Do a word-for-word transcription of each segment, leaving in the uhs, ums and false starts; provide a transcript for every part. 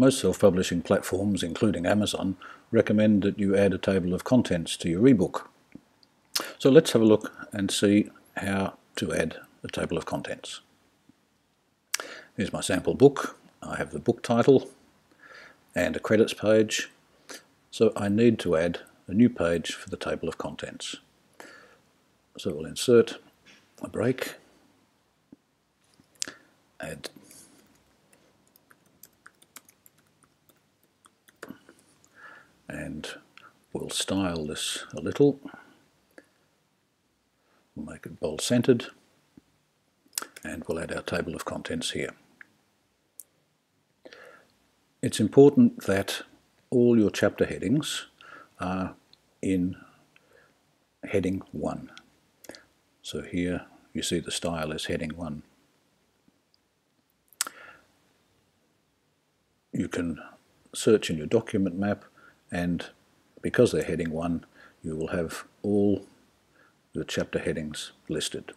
Most self-publishing platforms, including Amazon, recommend that you add a table of contents to your ebook. So let's have a look and see how to add a table of contents. Here's my sample book. I have the book title and a credits page, so I need to add a new page for the table of contents. So we'll insert a break, add and we'll style this a little. We'll make it bold centered and we'll add our table of contents here. It's important that all your chapter headings are in heading one. So here you see the style is heading one. You can search in your document map, and because they're heading one, you will have all the chapter headings listed.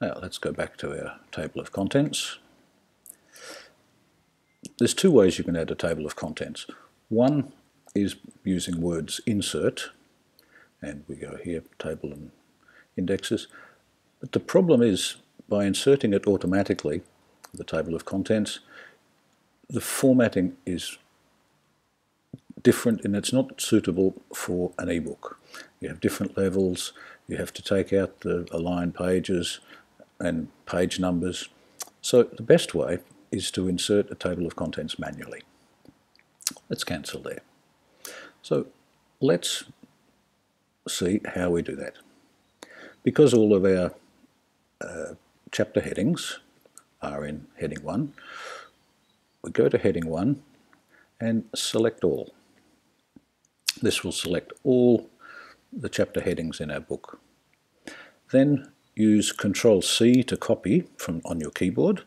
Now let's go back to our table of contents. There's two ways you can add a table of contents. One is using words insert, and we go here, table and indexes. But the problem is, by inserting it automatically, the table of contents, the formatting is different and it's not suitable for an ebook. You have different levels, you have to take out the aligned pages and page numbers. So the best way is to insert a table of contents manually. Let's cancel there. So let's see how we do that. Because all of our uh, chapter headings are in heading one, we go to heading one and select all. This will select all the chapter headings in our book. Then use Control C to copy from on your keyboard.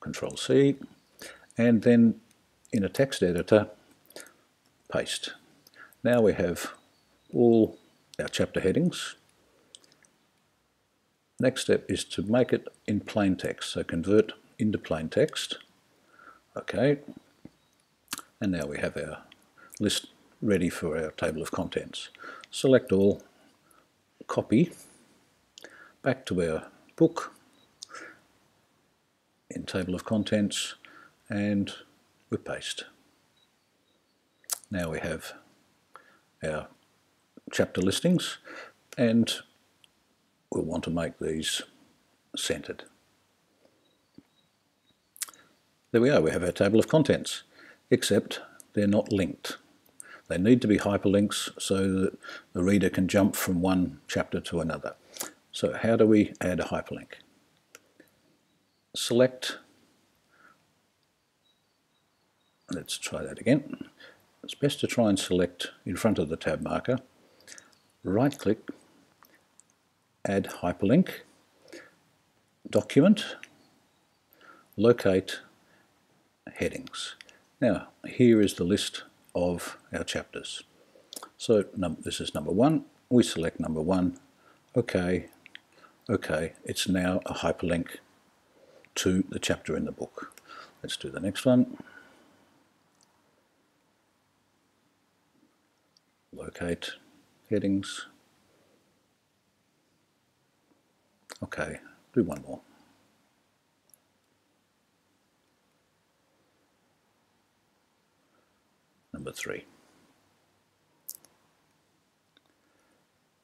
Control C, and then in a text editor, paste. Now we have all our chapter headings. Next step is to make it in plain text, so convert into plain text. Okay, and now we have our list ready for our table of contents. Select all, copy, back to our book, in table of contents, and we paste. Now we have our chapter listings, and we'll want to make these centered. There we are, we have our table of contents, except they're not linked. They need to be hyperlinks so that the reader can jump from one chapter to another. So how do we add a hyperlink? Select, let's try that again. It's best to try and select in front of the tab marker, right click, add hyperlink, document, locate headings. Now here is the list of our chapters. So num this is number one, we select number one, okay, okay, it's now a hyperlink to the chapter in the book. Let's do the next one. Locate headings. Okay, do one more. Number three.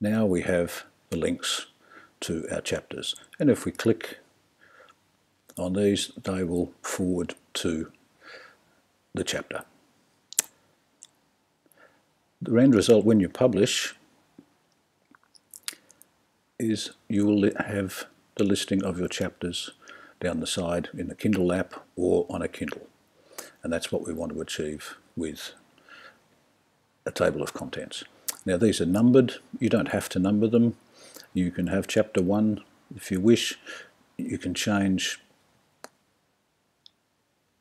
Now we have the links to our chapters, and if we click on these, they will forward to the chapter. The end result when you publish is you will have the listing of your chapters down the side in the Kindle app or on a Kindle. And that's what we want to achieve with a table of contents. Now these are numbered. You don't have to number them. You can have chapter one if you wish. You can change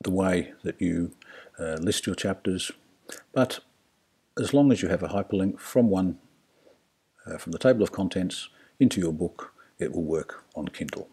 the way that you uh, list your chapters, but as long as you have a hyperlink from one uh, from the table of contents into your book, it will work on Kindle.